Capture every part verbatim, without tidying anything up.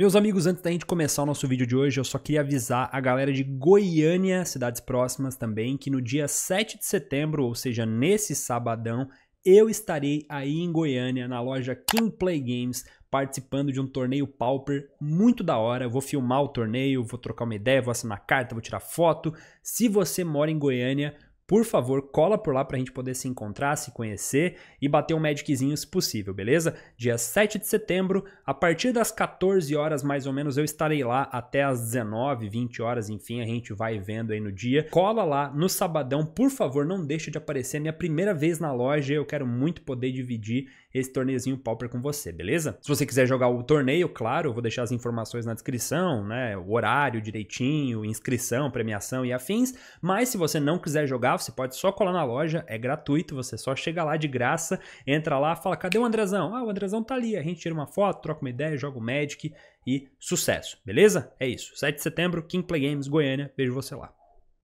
Meus amigos, antes da gente começar o nosso vídeo de hoje, eu só queria avisar a galera de Goiânia, cidades próximas também, que no dia sete de setembro, ou seja, nesse sabadão, eu estarei aí em Goiânia, na loja Kingplay Games, participando de um torneio Pauper muito da hora. Eu vou filmar o torneio, vou trocar uma ideia, vou assinar carta, vou tirar foto. Se você mora em Goiânia, por favor, cola por lá pra gente poder se encontrar, se conhecer e bater um magiczinho se possível, beleza? Dia sete de setembro, a partir das quatorze horas mais ou menos, eu estarei lá até as dezenove, vinte horas, enfim, a gente vai vendo aí no dia. Cola lá no sabadão, por favor, não deixa de aparecer, é minha primeira vez na loja, eu quero muito poder dividir esse torneiozinho Pauper com você, beleza? Se você quiser jogar o torneio, claro, eu vou deixar as informações na descrição, né? O horário direitinho, inscrição, premiação e afins, mas se você não quiser jogar, você pode só colar na loja, é gratuito, você só chega lá de graça, entra lá, fala, cadê o Andrezão? Ah, o Andrezão tá ali, a gente tira uma foto, troca uma ideia, joga o Magic e sucesso, beleza? É isso, sete de setembro, Kingplay Games, Goiânia, vejo você lá.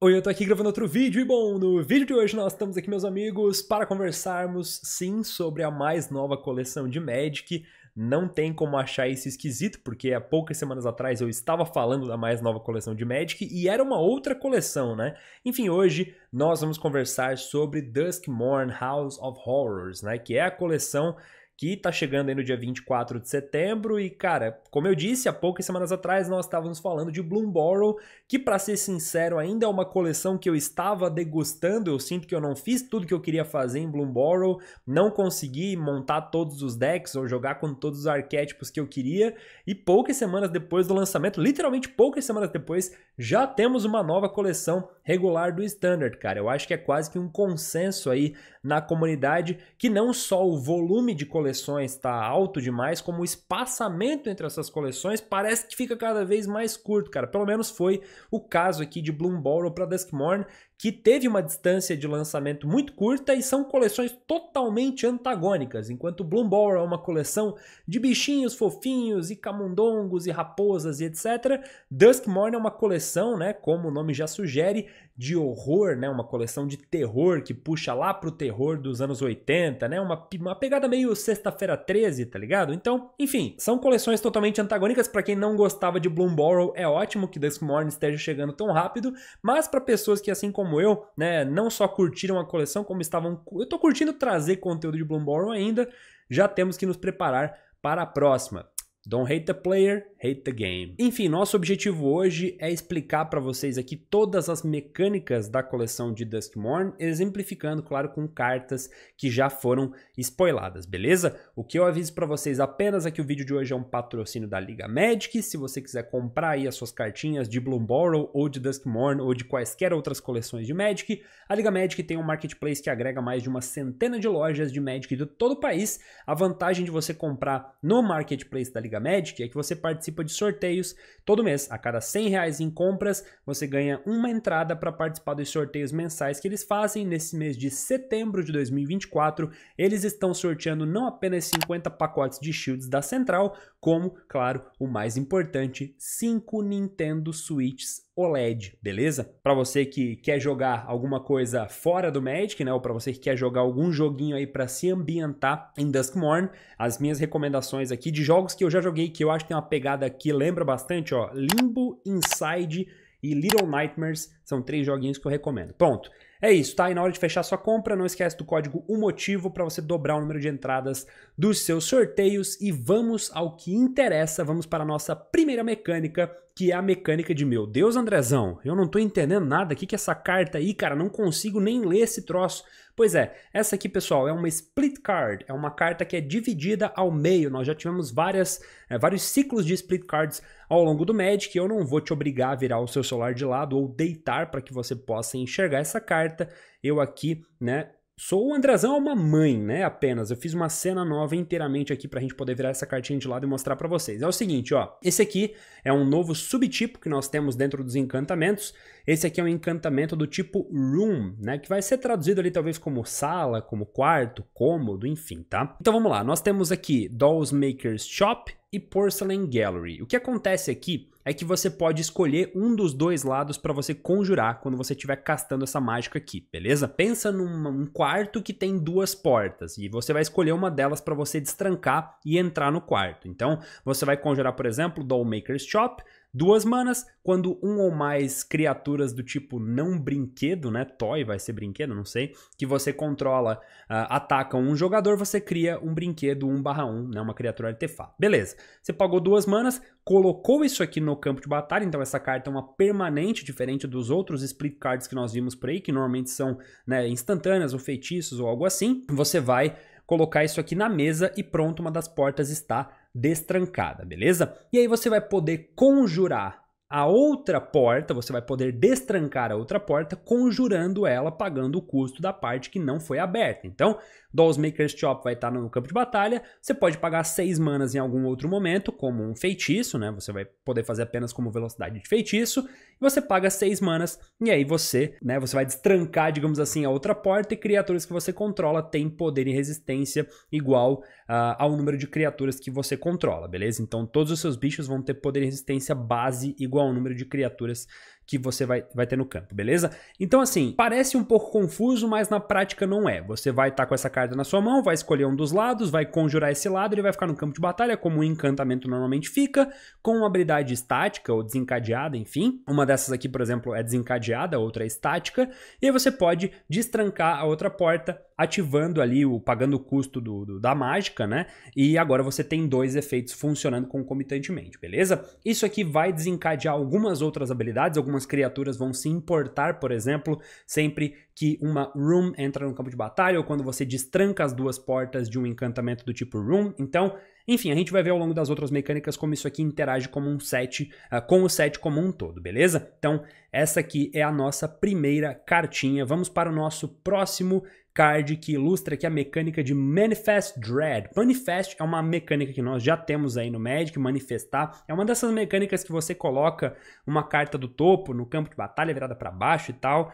Oi, eu tô aqui gravando outro vídeo e bom, no vídeo de hoje nós estamos aqui, meus amigos, para conversarmos, sim, sobre a mais nova coleção de Magic. Não tem como achar isso esquisito, porque há poucas semanas atrás eu estava falando da mais nova coleção de Magic e era uma outra coleção, né? Enfim, hoje nós vamos conversar sobre Duskmourn House of Horrors, né? Que é a coleção que tá chegando aí no dia vinte e quatro de setembro e, cara, como eu disse, há poucas semanas atrás nós estávamos falando de Bloomburrow, que, pra ser sincero, ainda é uma coleção que eu estava degustando, eu sinto que eu não fiz tudo que eu queria fazer em Bloomburrow, não consegui montar todos os decks ou jogar com todos os arquétipos que eu queria, e poucas semanas depois do lançamento, literalmente poucas semanas depois, já temos uma nova coleção regular do Standard, cara. Eu acho que é quase que um consenso aí na comunidade que não só o volume de coleção coleções está alto demais, como o espaçamento entre essas coleções parece que fica cada vez mais curto, cara. Pelo menos foi o caso aqui de Bloomburrow para Duskmourn, que teve uma distância de lançamento muito curta e são coleções totalmente antagônicas. Enquanto Bloomburrow é uma coleção de bichinhos fofinhos e camundongos e raposas e etcétera, Duskmourn é uma coleção, né, como o nome já sugere, de horror, né, uma coleção de terror que puxa lá pro terror dos anos oitenta, né, uma, uma pegada meio Sexta-feira treze, tá ligado? Então, enfim, são coleções totalmente antagônicas. Pra quem não gostava de Bloomburrow, é ótimo que Duskmourn esteja chegando tão rápido, mas pra pessoas que, assim como eu, né, não só curtiram a coleção, como estavam... Eu tô curtindo trazer conteúdo de Bloomburrow ainda, já temos que nos preparar para a próxima. Don't hate the player, hate the game. Enfim, nosso objetivo hoje é explicar para vocês aqui todas as mecânicas da coleção de Duskmourn, exemplificando, claro, com cartas que já foram spoiladas, beleza? O que eu aviso para vocês apenas é que o vídeo de hoje é um patrocínio da Liga Magic. Se você quiser comprar aí as suas cartinhas de Bloomburrow ou de Duskmourn ou de quaisquer outras coleções de Magic, a Liga Magic tem um marketplace que agrega mais de uma centena de lojas de Magic de todo o país. A vantagem de você comprar no marketplace da Liga Magic é que você participa de sorteios todo mês. A cada cem reais em compras, você ganha uma entrada para participar dos sorteios mensais que eles fazem. Nesse mês de setembro de dois mil e vinte e quatro, eles estão sorteando não apenas cinquenta pacotes de Shields da Central, como, claro, o mais importante, cinco Nintendo Switches O L E D, beleza? Para você que quer jogar alguma coisa fora do Magic, né, ou para você que quer jogar algum joguinho aí para se ambientar em Duskmourn, as minhas recomendações aqui de jogos que eu já joguei, que eu acho que tem uma pegada que lembra bastante, ó, Limbo, Inside e Little Nightmares, são três joguinhos que eu recomendo. Pronto. É isso, tá? E na hora de fechar sua compra, não esquece do código UMOTIVO para você dobrar o número de entradas dos seus sorteios. E vamos ao que interessa, vamos para a nossa primeira mecânica, que é a mecânica de, meu Deus, Andrezão, eu não tô entendendo nada, o que que é essa carta aí, cara, não consigo nem ler esse troço. Pois é, essa aqui, pessoal, é uma split card, é uma carta que é dividida ao meio. Nós já tivemos várias, é, vários ciclos de split cards ao longo do Magic. Eu não vou te obrigar a virar o seu celular de lado ou deitar para que você possa enxergar essa carta. Eu aqui, né, sou o Andrezão, uma mãe, né, apenas. Eu fiz uma cena nova inteiramente aqui pra gente poder virar essa cartinha de lado e mostrar pra vocês. É o seguinte, ó, esse aqui é um novo subtipo que nós temos dentro dos encantamentos. Esse aqui é um encantamento do tipo Room, né, que vai ser traduzido ali talvez como sala, como quarto, cômodo, enfim, tá? Então vamos lá, nós temos aqui Dollmaker's Shop e Porcelain Gallery. O que acontece aqui é que você pode escolher um dos dois lados para você conjurar quando você estiver castando essa mágica aqui, beleza? Pensa num quarto que tem duas portas e você vai escolher uma delas para você destrancar e entrar no quarto. Então, você vai conjurar, por exemplo, Dollmaker's Shop, duas manas, quando um ou mais criaturas do tipo não brinquedo, né, toy vai ser brinquedo, não sei, que você controla, uh, atacam um jogador, você cria um brinquedo um barra um, né, uma criatura artefato. Beleza, você pagou duas manas, colocou isso aqui no campo de batalha, então essa carta é uma permanente, diferente dos outros split cards que nós vimos por aí, que normalmente são, né, instantâneas ou feitiços ou algo assim. Você vai colocar isso aqui na mesa e pronto, uma das portas está destrancada, beleza? E aí você vai poder conjurar a outra porta, você vai poder destrancar a outra porta, conjurando ela, pagando o custo da parte que não foi aberta. Então, Dollmaker's Shop vai estar no campo de batalha, você pode pagar seis manas em algum outro momento, como um feitiço, né? Você vai poder fazer apenas como velocidade de feitiço, e você paga seis manas, e aí você, né, você vai destrancar, digamos assim, a outra porta, e criaturas que você controla têm poder e resistência igual uh, ao número de criaturas que você controla, beleza? Então, todos os seus bichos vão ter poder e resistência base igual igual ao número de criaturas que você vai, vai ter no campo, beleza? Então assim, parece um pouco confuso, mas na prática não é. Você vai estar com essa carta na sua mão, vai escolher um dos lados, vai conjurar esse lado, ele vai ficar no campo de batalha, como um encantamento normalmente fica, com uma habilidade estática ou desencadeada, enfim. Uma dessas aqui, por exemplo, é desencadeada, a outra é estática, e aí você pode destrancar a outra porta, ativando ali, o pagando o custo do, do, da mágica, né? E agora você tem dois efeitos funcionando concomitantemente, beleza? Isso aqui vai desencadear algumas outras habilidades, algumas Algumas criaturas vão se importar, por exemplo, sempre que uma room entra no campo de batalha ou quando você destranca as duas portas de um encantamento do tipo room. Então, enfim, a gente vai ver ao longo das outras mecânicas como isso aqui interage como um set, uh, com o set como um todo, beleza? Então, essa aqui é a nossa primeira cartinha. Vamos para o nosso próximo card que ilustra aqui a mecânica de Manifest Dread. Manifest é uma mecânica que nós já temos aí no Magic, manifestar. É uma dessas mecânicas que você coloca uma carta do topo no campo de batalha virada para baixo e tal.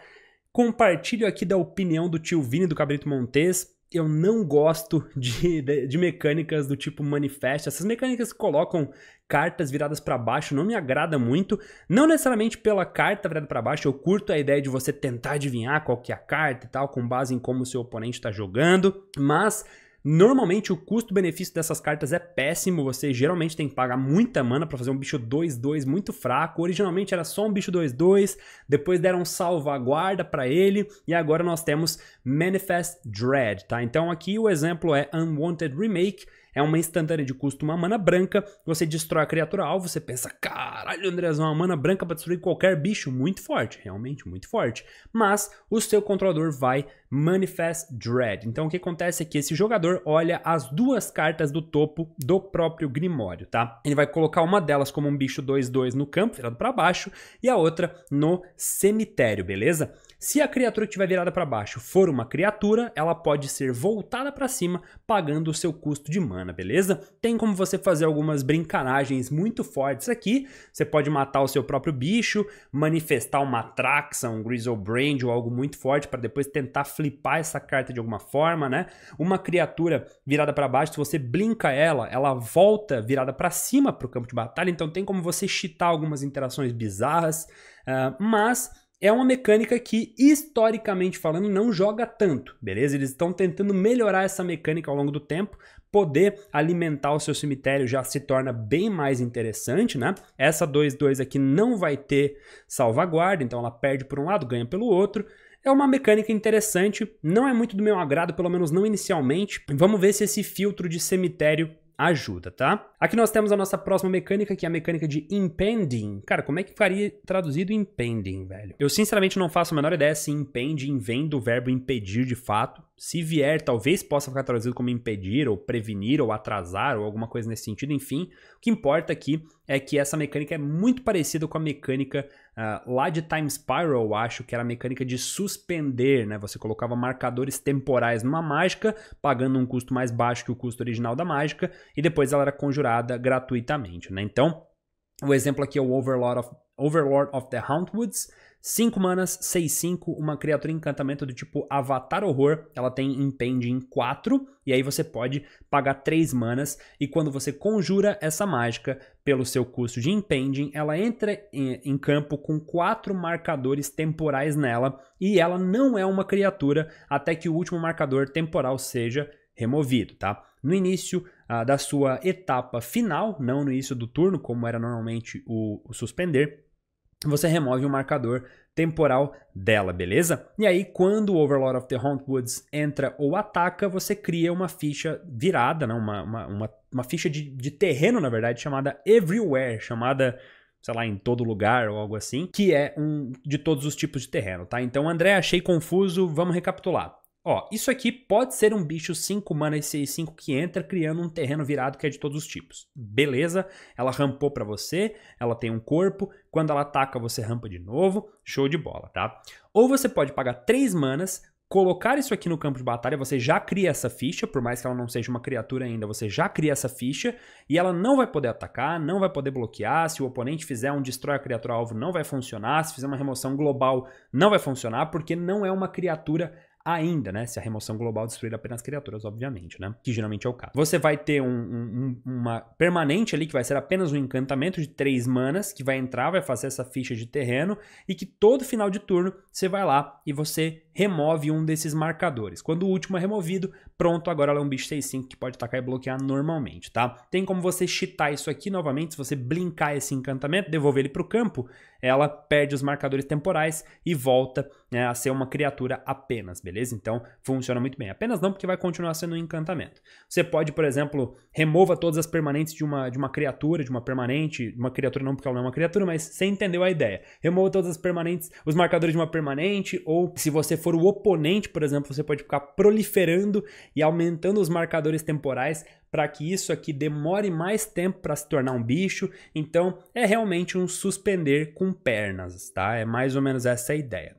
Compartilho aqui da opinião do tio Vini do Cabrito Montes. Eu não gosto de, de, de mecânicas do tipo manifest. Essas mecânicas que colocam cartas viradas para baixo não me agrada muito. Não necessariamente pela carta virada para baixo. Eu curto a ideia de você tentar adivinhar qual que é a carta e tal, com base em como o seu oponente está jogando. Mas normalmente o custo-benefício dessas cartas é péssimo, você geralmente tem que pagar muita mana para fazer um bicho dois dois muito fraco. Originalmente era só um bicho dois dois, depois deram salvaguarda para ele e agora nós temos Manifest Dread, tá? Então aqui o exemplo é Unwanted Remake. É uma instantânea de custo, uma mana branca, você destrói a criatura alvo, você pensa, caralho, Andrezão, uma mana branca para destruir qualquer bicho, muito forte, realmente muito forte. Mas o seu controlador vai Manifest Dread. Então o que acontece é que esse jogador olha as duas cartas do topo do próprio Grimório, tá? Ele vai colocar uma delas como um bicho dois dois no campo, virado para baixo, e a outra no cemitério, beleza? Se a criatura que estiver virada para baixo for uma criatura, ela pode ser voltada para cima, pagando o seu custo de mana, beleza? Tem como você fazer algumas brincanagens muito fortes aqui. Você pode matar o seu próprio bicho, manifestar uma Atraxa, um Griselbrand ou algo muito forte para depois tentar flipar essa carta de alguma forma, né? Uma criatura virada para baixo, se você blinka ela, ela volta virada para cima para o campo de batalha. Então tem como você cheatar algumas interações bizarras, uh, mas é uma mecânica que, historicamente falando, não joga tanto, beleza? Eles estão tentando melhorar essa mecânica ao longo do tempo. Poder alimentar o seu cemitério já se torna bem mais interessante, né? Essa dois dois aqui não vai ter salvaguarda, então ela perde por um lado, ganha pelo outro. É uma mecânica interessante, não é muito do meu agrado, pelo menos não inicialmente. Vamos ver se esse filtro de cemitério ajuda, tá? Aqui nós temos a nossa próxima mecânica, que é a mecânica de Impending. Cara, como é que ficaria traduzido Impending, velho? Eu sinceramente não faço a menor ideia se Impending vem do verbo impedir de fato. Se vier, talvez possa ficar traduzido como impedir, ou prevenir, ou atrasar, ou alguma coisa nesse sentido, enfim. O que importa aqui é que essa mecânica é muito parecida com a mecânica uh, lá de Time Spiral, eu acho, que era a mecânica de suspender, né? Você colocava marcadores temporais numa mágica, pagando um custo mais baixo que o custo original da mágica, e depois ela era conjurada gratuitamente, né? Então, o exemplo aqui é o Overlord of, Overlord of the Hauntwoods. cinco manas, seis, cinco, uma criatura encantamento do tipo Avatar Horror, ela tem Impend em quatro, e aí você pode pagar três manas, e quando você conjura essa mágica pelo seu custo de Impending, ela entra em, em campo com quatro marcadores temporais nela, e ela não é uma criatura até que o último marcador temporal seja removido, tá? No início ah, da sua etapa final, não no início do turno, como era normalmente o, o suspender, você remove o marcador temporal dela, beleza? E aí, quando o Overlord of the Hauntwoods entra ou ataca, você cria uma ficha virada, né? uma, uma, uma, uma ficha de, de terreno, na verdade, chamada Everywhere, chamada... sei lá, em todo lugar ou algo assim, que é um de todos os tipos de terreno, tá? Então, André, achei confuso, vamos recapitular. Ó, isso aqui pode ser um bicho cinco mana e seis, cinco que entra criando um terreno virado que é de todos os tipos. Beleza, ela rampou pra você, ela tem um corpo, quando ela ataca você rampa de novo, show de bola, tá? Ou você pode pagar três manas, colocar isso aqui no campo de batalha, você já cria essa ficha, por mais que ela não seja uma criatura ainda, você já cria essa ficha e ela não vai poder atacar, não vai poder bloquear, se o oponente fizer um destrói a criatura alvo não vai funcionar, se fizer uma remoção global não vai funcionar, porque não é uma criatura ainda, né? Se a remoção global destruir apenas criaturas, obviamente, né? Que geralmente é o caso. Você vai ter um, um, uma permanente ali, que vai ser apenas um encantamento de três manas, que vai entrar, vai fazer essa ficha de terreno, e que todo final de turno você vai lá e você remove um desses marcadores. Quando o último é removido, pronto, agora ela é um bicho seis, cinco que pode atacar e bloquear normalmente, tá? Tem como você cheatar isso aqui novamente, se você blinkar esse encantamento, devolver ele pro campo, ela perde os marcadores temporais e volta, né, a ser uma criatura apenas, beleza? Então, funciona muito bem. Apenas não, porque vai continuar sendo um encantamento. Você pode, por exemplo, remova todas as permanentes de uma, de uma criatura, de uma permanente, uma criatura não porque ela não é uma criatura, mas você entendeu a ideia. Remova todas as permanentes, os marcadores de uma permanente, ou se você for o oponente, por exemplo, você pode ficar proliferando e aumentando os marcadores temporais para que isso aqui demore mais tempo para se tornar um bicho. Então, é realmente um suspender com pernas, tá? É mais ou menos essa a ideia.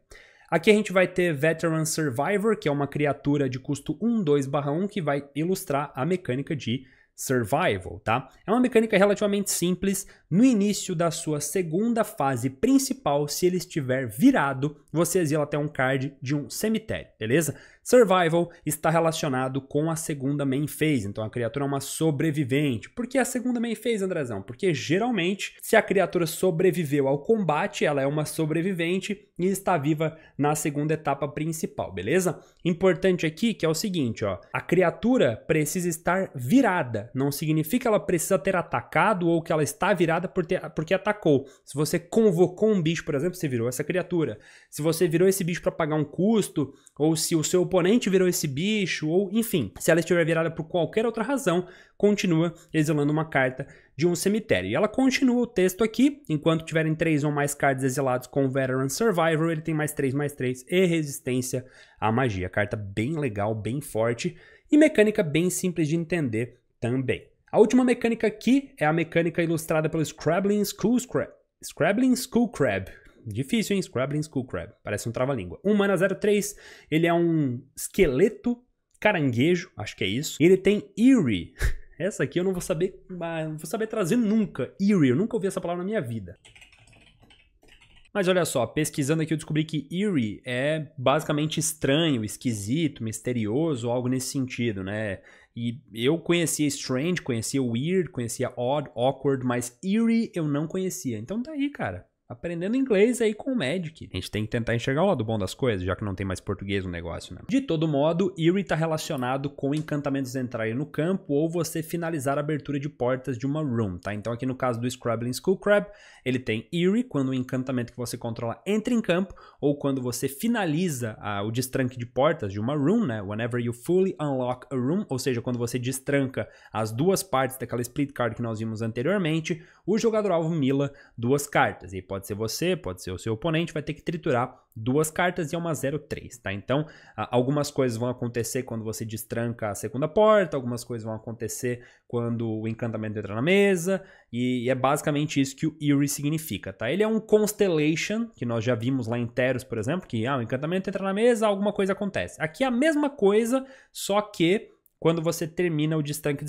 Aqui a gente vai ter Veteran Survivor, que é uma criatura de custo um, dois, barra um, que vai ilustrar a mecânica de Survival, tá? É uma mecânica relativamente simples. No início da sua segunda fase principal, se ele estiver virado, você exila até um card de um cemitério, beleza? Survival está relacionado com a segunda main phase, então a criatura é uma sobrevivente. Por que a segunda main phase, Andrezão? Porque geralmente, se a criatura sobreviveu ao combate, ela é uma sobrevivente e está viva na segunda etapa principal, beleza? Importante aqui que é o seguinte, ó, a criatura precisa estar virada. Não significa que ela precisa ter atacado ou que ela está virada por ter, porque atacou. Se você convocou um bicho, por exemplo, você virou essa criatura. Se você virou esse bicho para pagar um custo, ou se o seu oponente virou esse bicho, ou enfim, se ela estiver virada por qualquer outra razão, continua exilando uma carta de um cemitério. E ela continua o texto aqui, enquanto tiverem três ou mais cards exilados com Veteran Survivor, ele tem mais três, mais três e resistência à magia. Carta bem legal, bem forte e mecânica bem simples de entender também. A última mecânica aqui é a mecânica ilustrada pelo Scrabbling Skullcrab. Scrabbling Skullcrab. Difícil, hein? Scrabbling Skullcrab. Parece um trava-língua. um mana zero três. Ele é um esqueleto caranguejo, acho que é isso. Ele tem Eerie. Essa aqui eu não vou saber, não vou saber trazer nunca. Eerie, eu nunca ouvi essa palavra na minha vida. Mas olha só, pesquisando aqui eu descobri que eerie é basicamente estranho, esquisito, misterioso, algo nesse sentido, né? E eu conhecia strange, conhecia weird, conhecia odd, awkward, mas eerie eu não conhecia. Então tá aí, cara. Aprendendo inglês aí com o Magic. A gente tem que tentar enxergar o lado bom das coisas, já que não tem mais português no negócio, né? De todo modo, Eerie está relacionado com encantamentos entrarem no campo ou você finalizar a abertura de portas de uma room, tá? Então aqui no caso do Scrabbling Skullcrab, ele tem Eerie quando o encantamento que você controla entra em campo ou quando você finaliza a, o destranque de portas de uma room, né? Whenever you fully unlock a room, ou seja, quando você destranca as duas partes daquela split card que nós vimos anteriormente, o jogador-alvo mila duas cartas. E pode Pode ser você, pode ser o seu oponente, vai ter que triturar duas cartas e é uma zero três, tá? Então, algumas coisas vão acontecer quando você destranca a segunda porta, algumas coisas vão acontecer quando o encantamento entra na mesa, e é basicamente isso que o Eerie significa, tá? Ele é um Constellation, que nós já vimos lá em Teros, por exemplo, que ah, o encantamento entra na mesa, alguma coisa acontece. Aqui é a mesma coisa, só que... Quando você termina o destranque,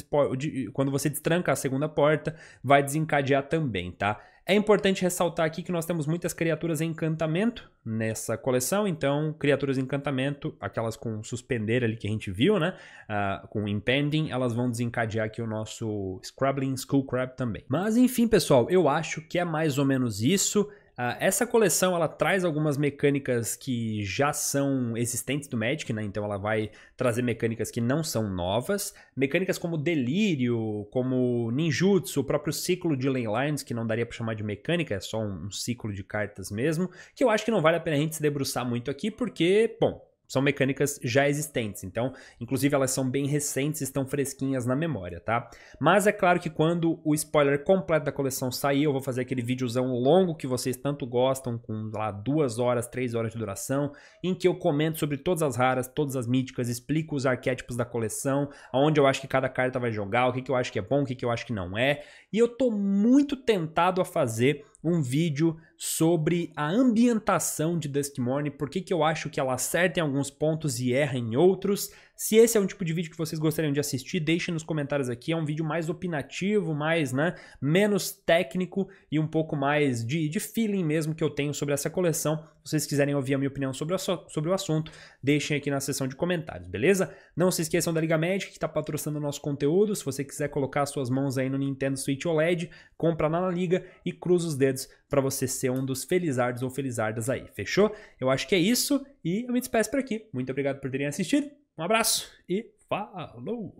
quando você destranca a segunda porta, vai desencadear também, tá? É importante ressaltar aqui que nós temos muitas criaturas em encantamento nessa coleção. Então, criaturas em encantamento, aquelas com suspender ali que a gente viu, né? Uh, com impending, elas vão desencadear aqui o nosso Scrabbling Skullcrab também. Mas enfim, pessoal, eu acho que é mais ou menos isso. Uh, essa coleção ela traz algumas mecânicas que já são existentes do Magic, né? Então ela vai trazer mecânicas que não são novas. Mecânicas como Delírio, como Ninjutsu, o próprio ciclo de Leylines, que não daria para chamar de mecânica, é só um, um ciclo de cartas mesmo. Que eu acho que não vale a pena a gente se debruçar muito aqui, porque, bom, são mecânicas já existentes, então, inclusive elas são bem recentes, estão fresquinhas na memória, tá? Mas é claro que quando o spoiler completo da coleção sair, eu vou fazer aquele videozão longo que vocês tanto gostam, com lá duas horas, três horas de duração, em que eu comento sobre todas as raras, todas as míticas, explico os arquétipos da coleção, aonde eu acho que cada carta vai jogar, o que, que eu acho que é bom, o que, que eu acho que não é, e eu tô muito tentado a fazer um vídeo sobre a ambientação de Duskmourn, por que que eu acho que ela acerta em alguns pontos e erra em outros. Se esse é um tipo de vídeo que vocês gostariam de assistir, deixem nos comentários aqui. É um vídeo mais opinativo, mais, né, menos técnico e um pouco mais de, de feeling mesmo que eu tenho sobre essa coleção. Se vocês quiserem ouvir a minha opinião sobre, a, sobre o assunto, deixem aqui na seção de comentários, beleza? Não se esqueçam da Liga Magic, que está patrocinando o nosso conteúdo. Se você quiser colocar suas mãos aí no Nintendo Switch O L E D, compra lá na Liga e cruza os dedos para você ser um dos felizardos ou felizardas aí, fechou? Eu acho que é isso e eu me despeço por aqui. Muito obrigado por terem assistido. Um abraço e falou!